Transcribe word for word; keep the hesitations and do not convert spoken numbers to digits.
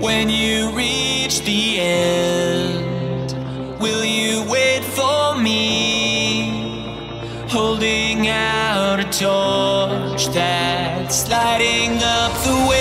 When you reach the end, will you wait for me? Holding out a torch that's lighting up the way.